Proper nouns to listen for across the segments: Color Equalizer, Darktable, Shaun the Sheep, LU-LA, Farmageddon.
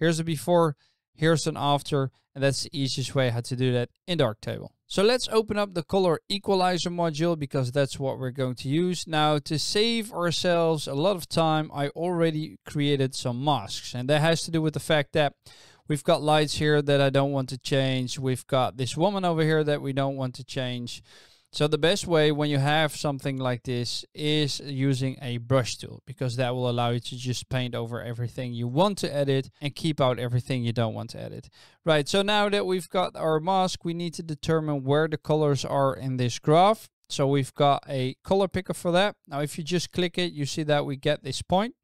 Here's a before, here's an after, and that's the easiest way how to do that in Darktable. So let's open up the Color Equalizer module because that's what we're going to use. Now, to save ourselves a lot of time, I already created some masks, and that has to do with the fact that we've got lights here that I don't want to change. We've got this woman over here that we don't want to change. So the best way when you have something like this is using a brush tool, because that will allow you to just paint over everything you want to edit and keep out everything you don't want to edit. Right, so now that we've got our mask, we need to determine where the colors are in this graph. So we've got a color picker for that. Now if you just click it, you see that we get this point,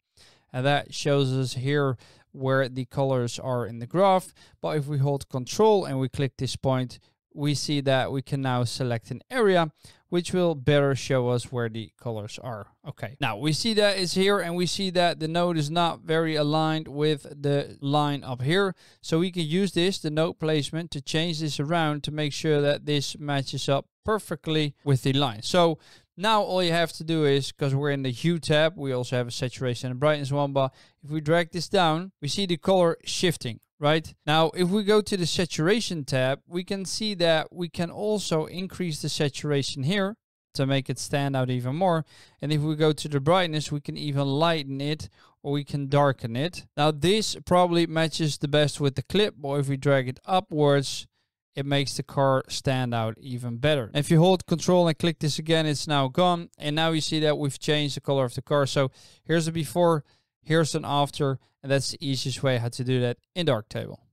and that shows us here where the colors are in the graph. But if we hold Control and we click this point, we see that we can now select an area, which will better show us where the colors are. Okay, now we see that it's here, and we see that the node is not very aligned with the line up here. So we can use this, the node placement, to change this around to make sure that this matches up perfectly with the line. So now all you have to do is, because we're in the hue tab, we also have a saturation and brightness one, but if we drag this down, we see the color shifting. Right now, if we go to the saturation tab, we can see that we can also increase the saturation here to make it stand out even more. And if we go to the brightness, we can even lighten it, or we can darken it. Now this probably matches the best with the clip, but if we drag it upwards, it makes the car stand out even better. If you hold Control and click this again, it's now gone. And now you see that we've changed the color of the car. So here's the before, here's an after, and that's the easiest way how to do that in Darktable.